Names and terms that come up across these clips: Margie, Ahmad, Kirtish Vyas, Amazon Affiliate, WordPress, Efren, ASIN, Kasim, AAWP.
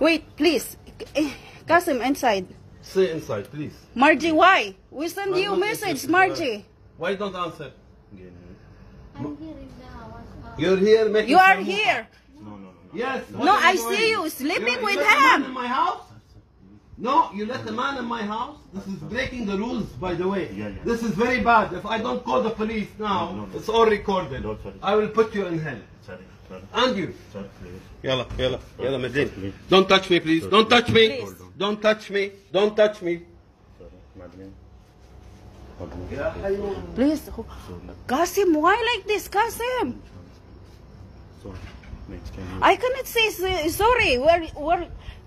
Wait, please. Kasim, inside. Stay inside, please. Margie, why? We send you a message, Margie. Why don't answer? I'm here in the house. You're here making You are here. No. Yes. No, I see you sleeping with him. In my house? No, you let the man in my house. This is breaking the rules, by the way. Yeah. This is very bad. If I don't call the police now, no. It's all recorded. No, I will put you in hell. Sorry. And you. Sorry, Yalla, Madeleine. Don't touch me, please. Sorry. Don't touch me. Please. Don't touch me. Don't touch me. Sorry, Madeleine. Please. Kasim, why like this, Kasim? Sorry. I cannot say sorry.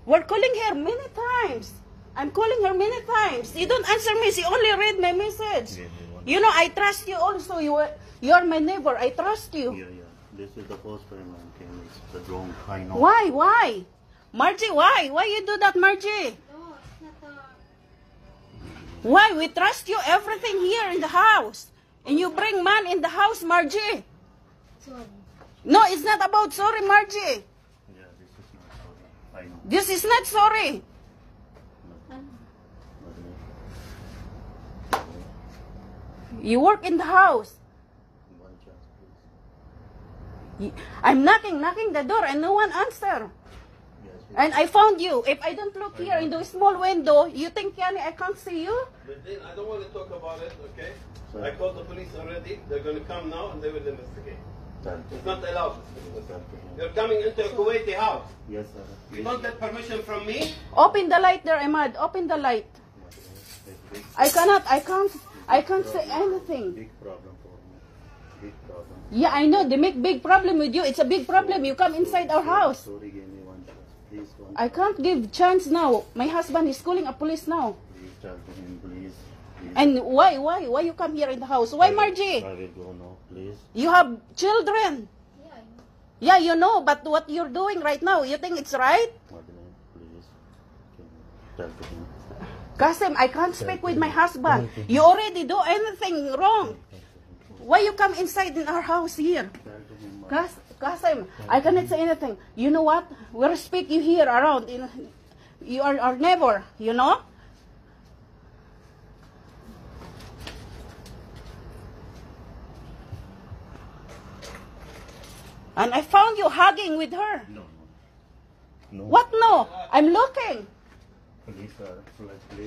We're calling her many times. I'm calling her many times. You don't answer me. She only read my message. You know, I trust you also. You're my neighbor. I trust you. Yeah. This is the first time I came. It's the wrong kind. Why? Margie, why? Why you do that, Margie? No, it's not why? We trust you everything here in the house. And you bring man in the house, Margie. Sorry. No, it's not about sorry, Margie. This is not sorry. You work in the house. I'm knocking the door and no one answer. And I found you. If I don't look here in the small window, you think I can't see you? But then I don't want to talk about it, okay? I called the police already. They're going to come now and they will investigate. It's not allowed. You're coming into a Kuwaiti house. Yes, sir. You don't get permission from me? Open the light there, Ahmad. Open the light. I can't say anything. Big problem for me. Big problem. Yeah, I know. They make big problem with you. It's a big problem. You come inside our house. Sorry, give me one chance. Please, one chance. I can't give chance now. My husband is calling a police now. Please talk to him, please. And why you come here in the house? Why, Margie? I will go now, please. You have children. Yeah, I know. Yeah, you know, but what you're doing right now, you think it's right? Madeleine, please. Kasim, I can't speak with my husband. You already do anything wrong. Why you come inside in our house here? Kasim, I cannot say anything. You know what? We respect you here around. You are our neighbor, you know? And I found you hugging with her. No. What no? I'm looking. Police are police.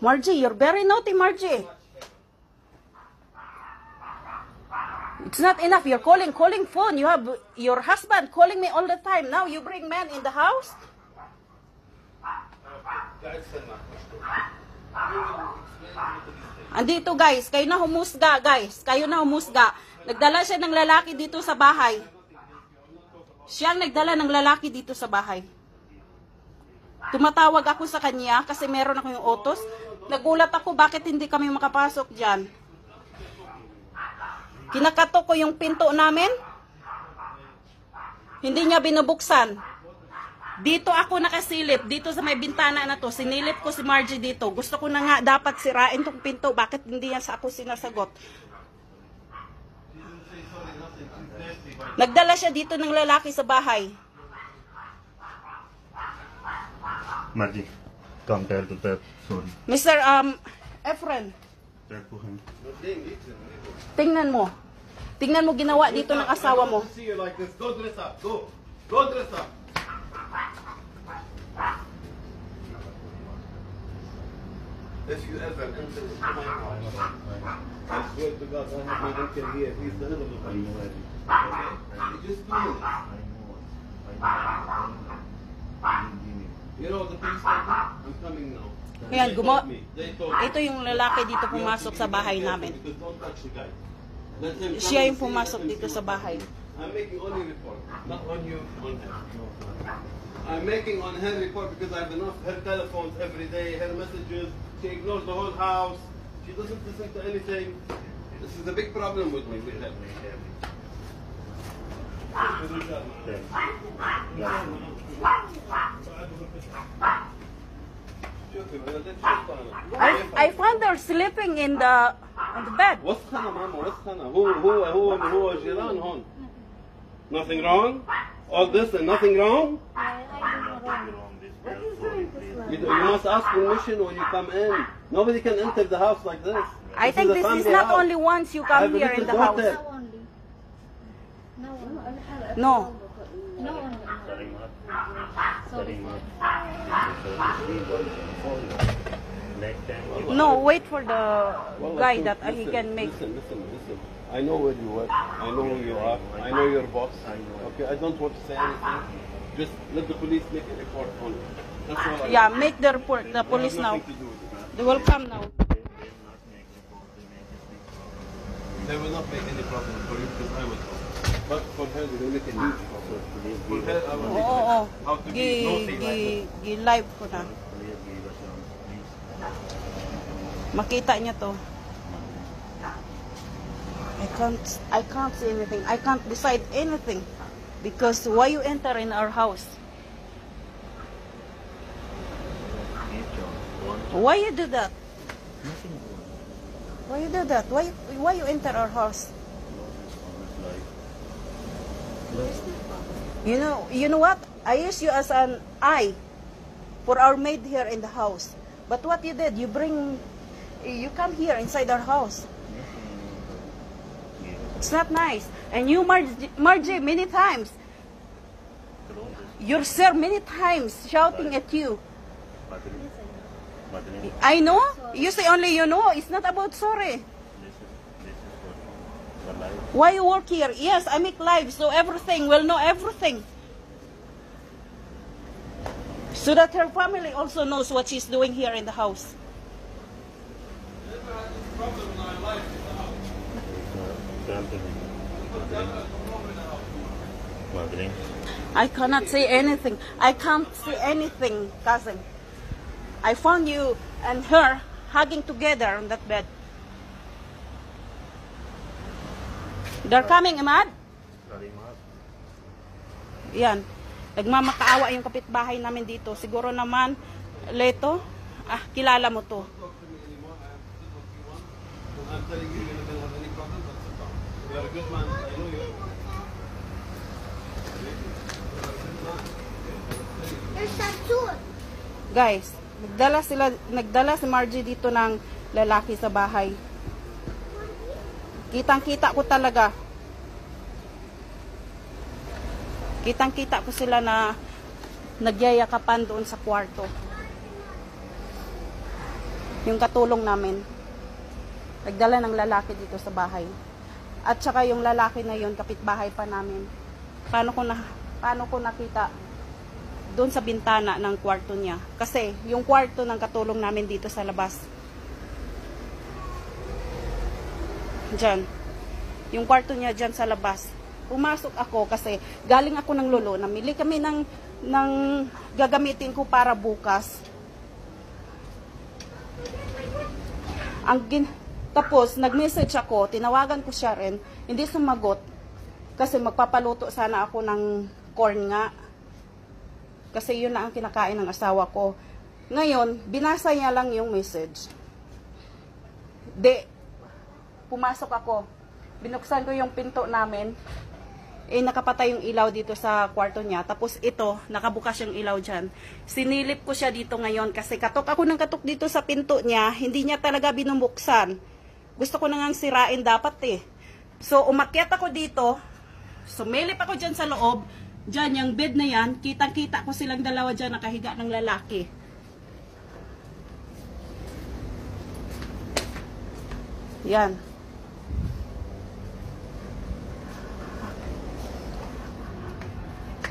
Margie, you're very naughty, Margie. It's not enough. You're calling phone. You have your husband calling me all the time. Now you bring man in the house. Andito guys, kayo na humusga. Nagdala siya ng lalaki dito sa bahay. Siyang nagdala ng lalaki dito sa bahay. Tumatawag ako sa kanya kasi meron ako yung otos. Nagulat ako bakit hindi kami makapasok dyan. Kinakatok ko yung pinto namin. Hindi niya binubuksan. Dito ako nakasilip, dito sa may bintana na to, sinilip ko si Margie dito. Gusto ko na nga dapat sirain tong pinto, bakit hindi yan sa ako sinasagot? Nagdala siya dito ng lalaki sa bahay. Margie, come tell to that, sorry. Mr. Efren. Tingnan mo ginawa dito ng asawa mo. Go dress up, go dress up. If you ever enter the I swear to God, I have my uncle here. He's the little of you. Okay? Just do it. I know. You know the police are I'm coming now. Ayan, ito yung lalaki dito pumasok sa bahay namin. Siya yung pumasok dito sa bahay. I'm making only report, not on you, on him. I'm making on her report because I have enough her telephones every day, her messages. She ignores the whole house. She doesn't listen to anything. This is a big problem with me. I found her sleeping in the On the bed. وسخنا ماما وسخنا. هو جيران هون. Nothing wrong? All this and nothing wrong? You must ask permission when you come in. Nobody can enter the house like this. I think this is not only once you come here in the house. No. No. No, wait for the guy that he can make. Listen. I know where you work. I know who you are. I know your boss. Okay, I don't want to say anything. Just let the police make a report on it. That's all I want. Yeah, make the report. The police now. They will come now. They will not make any problem for you because I will come. But for her, they will make a huge problem. For her, I will make how to do no live ko na. Makita niya to. I can't say anything. I can't decide anything. Because why you enter in our house? Why you do that? Why you do that? Why you enter our house? You know what? I use you as an eye for our maid here in the house. But what you did, you come here inside our house. It's not nice. And you, Margie, many times. Your sir many times shouting at you. I know. You say only you know. It's not about sorry. Why you work here? Yes, I make live, so everything will know everything. So that her family also knows what she's doing here in the house. I cannot say anything. I can't say anything, cousin. I found you and her hugging together on that bed. They're coming, Ahmad. Yan. Nagmamakaawa yung kapitbahay namin dito. Siguro naman, Leto, kilala mo to. Guys, nagdala si Margie dito ng lalaki sa bahay. Kitang-kita ko talaga. Kitang-kita ko sila na nagyayakapan doon sa kwarto. Yung katulong namin. Nagdala ng lalaki dito sa bahay. At saka yung lalaki na yun, kapitbahay pa namin. Paano ko nakita doon sa bintana ng kwarto niya? Kasi yung kwarto ng katulong namin dito sa labas. Diyan. Yung kwarto niya diyan sa labas. Pumasok ako kasi galing ako ng lolo. Namili kami ng gagamitin ko para bukas. Tapos, nag-message ako. Tinawagan ko siya rin. Hindi sumagot. Kasi magpapaluto sana ako ng corn nga. Kasi yun na ang kinakain ng asawa ko. Ngayon, binasa niya lang yung message. Pumasok ako. Binuksan ko yung pinto namin. Nakapatay yung ilaw dito sa kwarto niya. Tapos ito, nakabukas yung ilaw dyan. Sinilip ko siya dito ngayon kasi katok ako ng katok dito sa pinto niya. Hindi niya talaga binubuksan. Gusto ko na ngang sirain dapat eh. So umakyat ako dito. Sumilip ako dyan sa loob. Dyan yung bed na yan. Kitang-kita ko silang dalawa dyan nakahiga ng lalaki. Yan.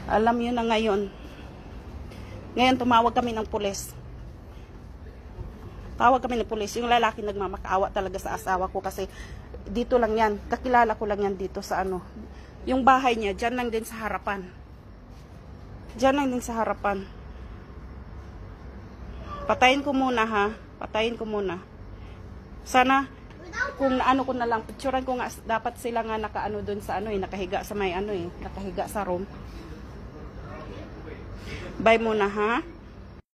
Alam yun na ngayon. Ngayon tumawag kami ng pulis. Tawag kami ng pulis. Yung lalaki nagmamakaawa talaga sa asawa ko kasi dito lang yan. Kakilala ko lang yan dito sa ano. Yung bahay niya, dyan lang din sa harapan. Dyan lang din sa harapan. Patayin ko muna ha. Patayin ko muna. Sana kung ano ko na lang. Picturean ko nga dapat sila nga nakaano dun sa ano eh. Nakahiga sa may ano eh. Nakahiga sa room. Bye muna ha.